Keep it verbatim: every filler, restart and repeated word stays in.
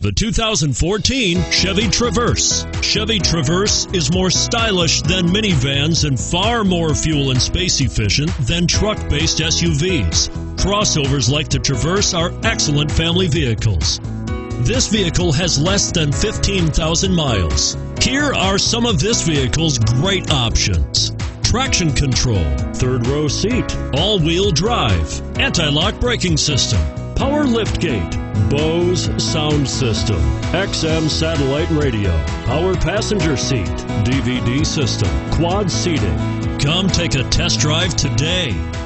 The two thousand fourteen Chevy Traverse. Chevy Traverse is more stylish than minivans and far more fuel and space efficient than truck-based S U Vs. Crossovers like the Traverse are excellent family vehicles. This vehicle has less than fifteen thousand miles. Here are some of this vehicle's great options: traction control, third row seat, all-wheel drive, anti-lock braking system, power liftgate, Bose Sound System, X M Satellite Radio, power passenger seat, D V D system, quad seating. Come take a test drive today.